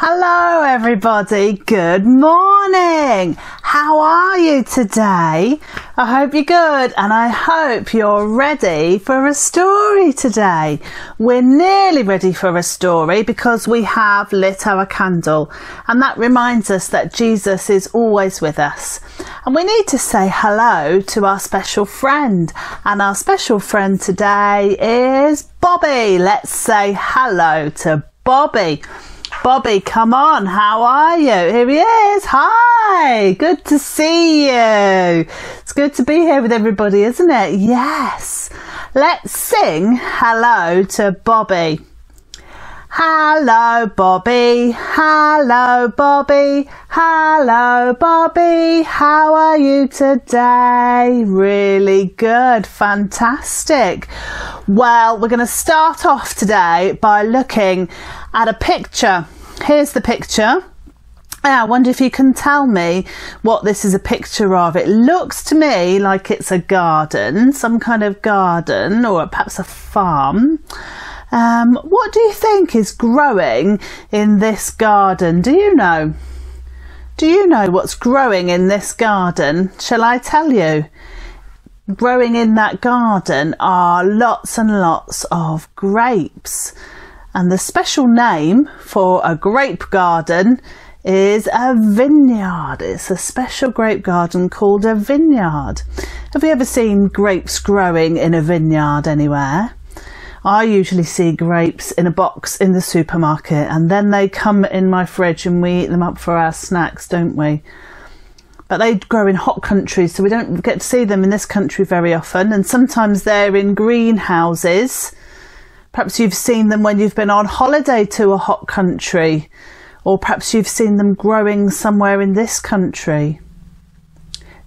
Hello everybody, good morning. How are you today? I hope you're good and I hope you're ready for a story today. We're nearly ready for a story because we have lit our candle, and that reminds us that Jesus is always with us. And we need to say hello to our special friend, and our special friend today is Bobby. Let's say hello to Bobby. Bobby, come on, how are you? Here he is. Hi, good to see you. It's good to be here with everybody, isn't it? Yes. Let's sing hello to Bobby. Hello, Bobby. Hello, Bobby. Hello, Bobby. How are you today? Really good. Fantastic. Well, we're going to start off today by looking at a picture. Here's the picture. I wonder if you can tell me what this is a picture of. It looks to me like it's a garden, some kind of garden, or perhaps a farm. What do you think is growing in this garden? Do you know? Do you know what's growing in this garden? Shall I tell you? Growing in that garden are lots and lots of grapes. And the special name for a grape garden is a vineyard. It's a special grape garden called a vineyard. Have you ever seen grapes growing in a vineyard anywhere? I usually see grapes in a box in the supermarket, and then they come in my fridge and we eat them up for our snacks, don't we? But they grow in hot countries, so we don't get to see them in this country very often. And sometimes they're in greenhouses. Perhaps you've seen them when you've been on holiday to a hot country, or perhaps you've seen them growing somewhere in this country.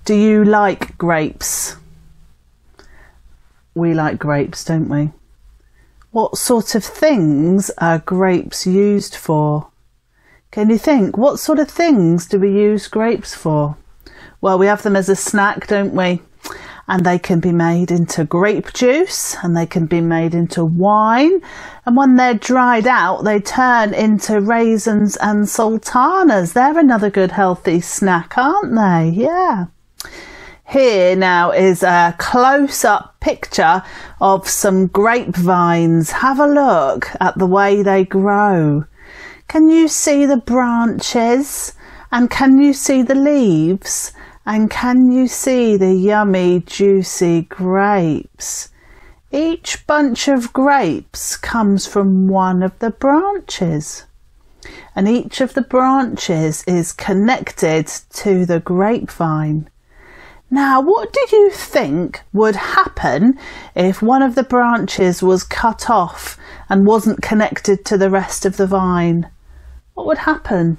Do you like grapes? We like grapes, don't we? What sort of things are grapes used for? Can you think? What sort of things do we use grapes for? Well, we have them as a snack, don't we? And they can be made into grape juice, and they can be made into wine. And when they're dried out, they turn into raisins and sultanas. They're another good healthy snack, aren't they? Yeah. Here now is a close-up picture of some grapevines. Have a look at the way they grow. Can you see the branches? And can you see the leaves? And can you see the yummy, juicy grapes? Each bunch of grapes comes from one of the branches. And each of the branches is connected to the grapevine. Now, what do you think would happen if one of the branches was cut off and wasn't connected to the rest of the vine? What would happen?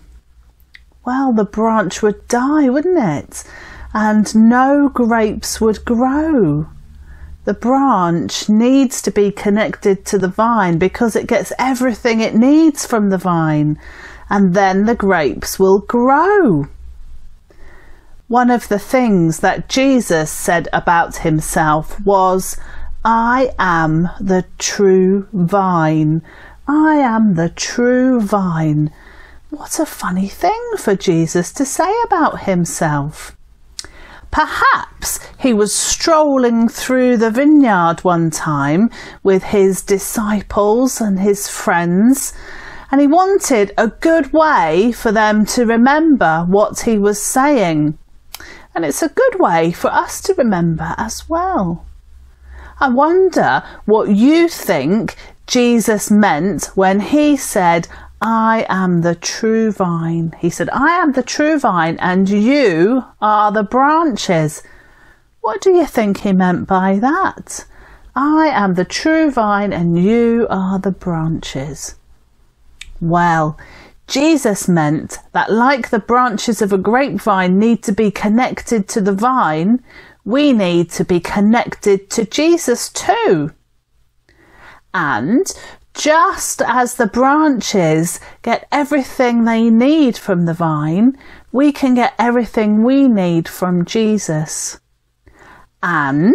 Well, the branch would die, wouldn't it? And no grapes would grow. The branch needs to be connected to the vine because it gets everything it needs from the vine, and then the grapes will grow. One of the things that Jesus said about himself was, I am the true vine. I am the true vine. What a funny thing for Jesus to say about himself. Perhaps he was strolling through the vineyard one time with his disciples and his friends, and he wanted a good way for them to remember what he was saying. And it's a good way for us to remember as well. I wonder what you think Jesus meant when he said, I am the true vine. He said, I am the true vine and you are the branches. What do you think he meant by that? I am the true vine and you are the branches. Well, Jesus meant that like the branches of a grapevine need to be connected to the vine, we need to be connected to Jesus too. And just as the branches get everything they need from the vine, we can get everything we need from Jesus. And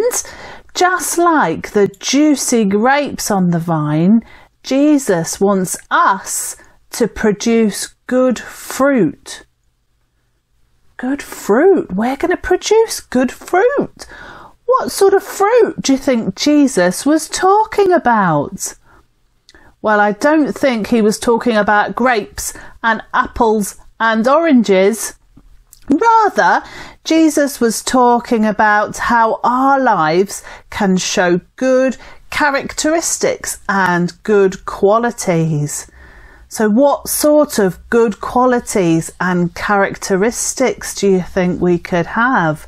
just like the juicy grapes on the vine, Jesus wants us to produce good fruit. Good fruit? We're going to produce good fruit. What sort of fruit do you think Jesus was talking about? Well, I don't think he was talking about grapes and apples and oranges. Rather, Jesus was talking about how our lives can show good characteristics and good qualities. So what sort of good qualities and characteristics do you think we could have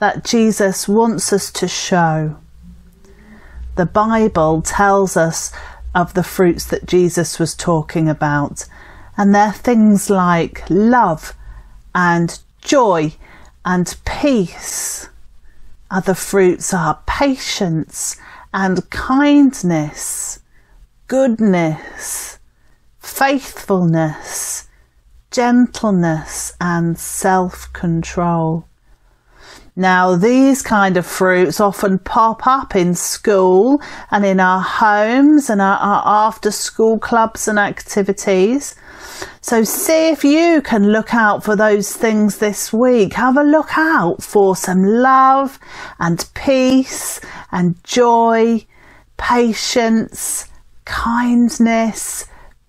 that Jesus wants us to show? The Bible tells us of the fruits that Jesus was talking about, and they're things like love and joy and peace. Other fruits are patience and kindness, goodness, faithfulness, gentleness and self-control. Now, these kind of fruits often pop up in school and in our homes and our after-school clubs and activities. So see if you can look out for those things this week. Have a look out for some love and peace and joy, patience, kindness,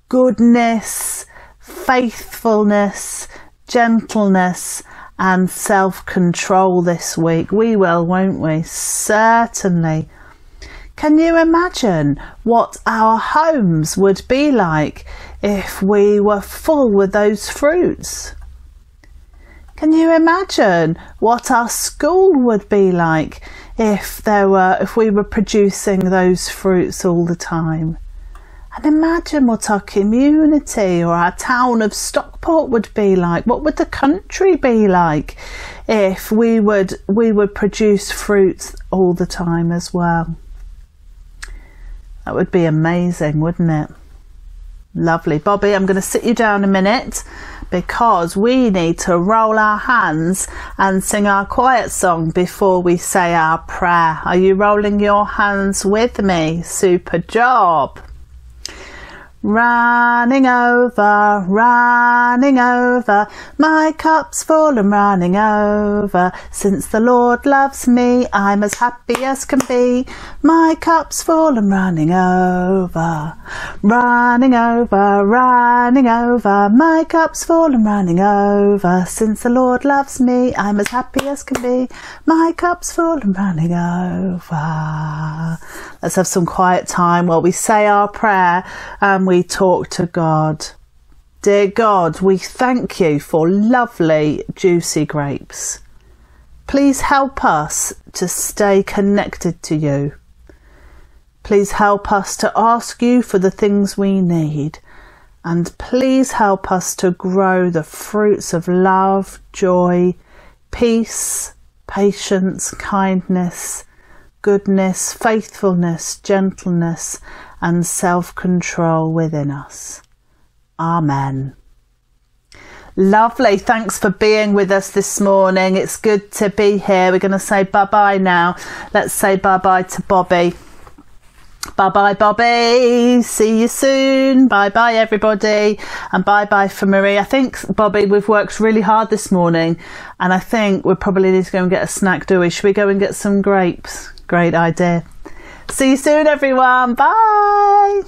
goodness, faithfulness, gentleness and self-control this week. We will, won't we? Certainly. Can you imagine what our homes would be like if we were full with those fruits? Can you imagine what our school would be like if we were producing those fruits all the time? And imagine what our community or our town of Stockport would be like. What would the country be like if we would produce fruits all the time as well? That would be amazing, wouldn't it? Lovely. Bobby, I'm going to sit you down a minute because we need to roll our hands and sing our quiet song before we say our prayer. Are you rolling your hands with me? Super job. Running over, my cup's full and running over. Since the Lord loves me, I'm as happy as can be. My cup's full and running over. Running over, my cup's full and running over. Since the Lord loves me, I'm as happy as can be. My cup's full and running over. Let's have some quiet time while we say our prayer and we talk to God. Dear God, we thank you for lovely, juicy grapes. Please help us to stay connected to you. Please help us to ask you for the things we need. And please help us to grow the fruits of love, joy, peace, patience, kindness, goodness, faithfulness, gentleness, and self-control within us. Amen. Lovely. Thanks for being with us this morning. It's good to be here. We're going to say bye-bye now. Let's say bye-bye to Bobby. Bye-bye, Bobby. See you soon. Bye-bye, everybody. And bye-bye for Marie. I think, Bobby, we've worked really hard this morning and I think we probably need to go and get a snack, do we? Should we go and get some grapes? Great idea. See you soon, everyone. Bye.